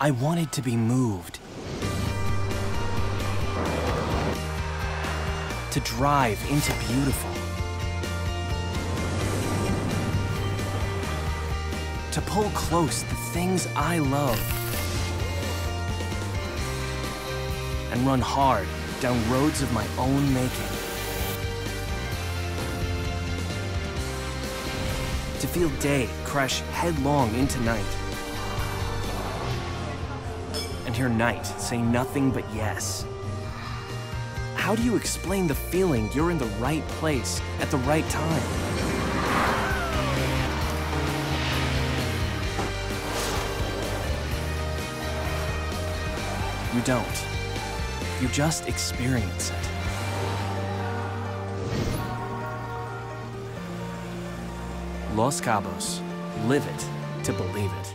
I wanted to be moved. To drive into beautiful. To pull close the things I love. And run hard down roads of my own making. To feel day crash headlong into night. And hear night say nothing but yes. How do you explain the feeling you're in the right place at the right time? You don't. You just experience it. Los Cabos. Live it to believe it.